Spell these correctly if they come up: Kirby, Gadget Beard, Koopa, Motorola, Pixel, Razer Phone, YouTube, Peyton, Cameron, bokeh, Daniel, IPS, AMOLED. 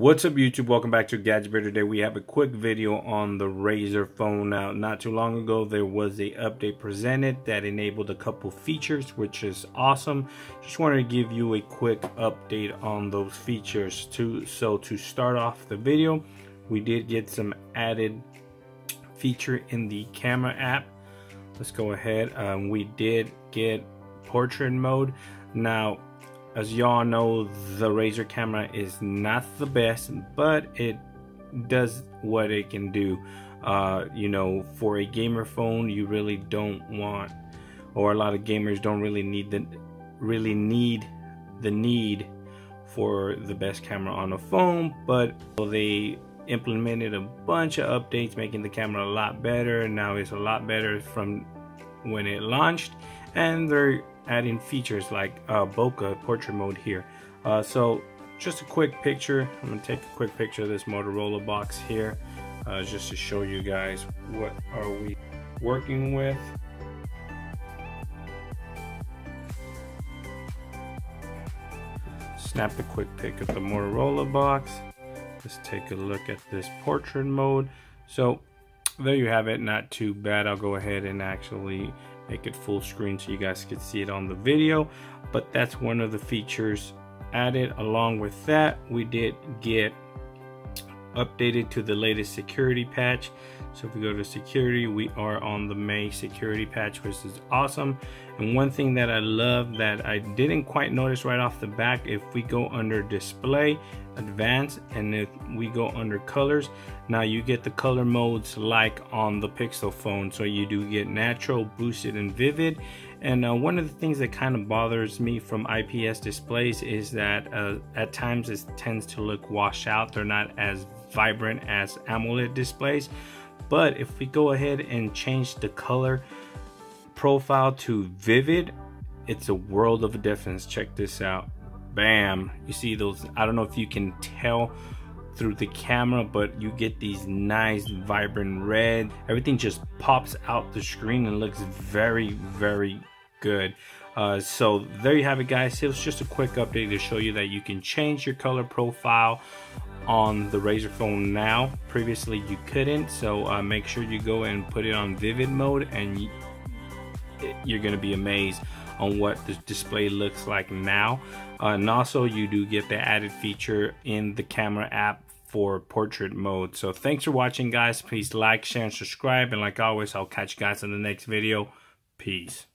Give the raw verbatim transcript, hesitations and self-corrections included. What's up, YouTube? Welcome back to Gadget Beard. Today we have a quick video on the Razer phone. Now, not too long ago there was a update presented that enabled a couple features, which is awesome. Just wanted to give you a quick update on those features too. So to start off the video, we did get some added feature in the camera app. Let's go ahead. Um, we did get portrait mode. Now, as y'all know, the Razer camera is not the best, but it does what it can do. Uh, you know, for a gamer phone, you really don't want, or a lot of gamers don't really need the really need the need for the best camera on a phone. But they implemented a bunch of updates, making the camera a lot better. Now it's a lot better from when it launched, and they're adding features like uh, bokeh portrait mode here. Uh, so just a quick picture. I'm gonna take a quick picture of this Motorola box here, uh, just to show you guys what are we working with. Snap a quick pic of the Motorola box. Let's take a look at this portrait mode. So there you have it, not too bad. I'll go ahead and actually make it full screen so you guys could see it on the video, but that's one of the features added. Along with that, we did get updated to the latest security patch. So if we go to security, we are on the May security patch, which is awesome. And one thing that I love that I didn't quite notice right off the back, if we go under display, advanced, and if we go under colors, now you get the color modes like on the Pixel phone. So you do get natural, boosted, and vivid. And uh, one of the things that kind of bothers me from I P S displays is that uh, at times it tends to look washed out. They're not as vibrant as AMOLED displays. But if we go ahead and change the color profile to vivid, it's a world of a difference. Check this out. Bam, you see those? I don't know if you can tell through the camera, but you get these nice vibrant red. Everything just pops out the screen and looks very, very good. Uh, so there you have it, guys. It was just a quick update to show you that you can change your color profile on the Razer phone now. Previously you couldn't, so uh, make sure you go and put it on vivid mode, and you're gonna be amazed on what the display looks like now. Uh, and also you do get the added feature in the camera app for portrait mode. So thanks for watching, guys. Please like, share, and subscribe, and like always, I'll catch you guys in the next video. Peace.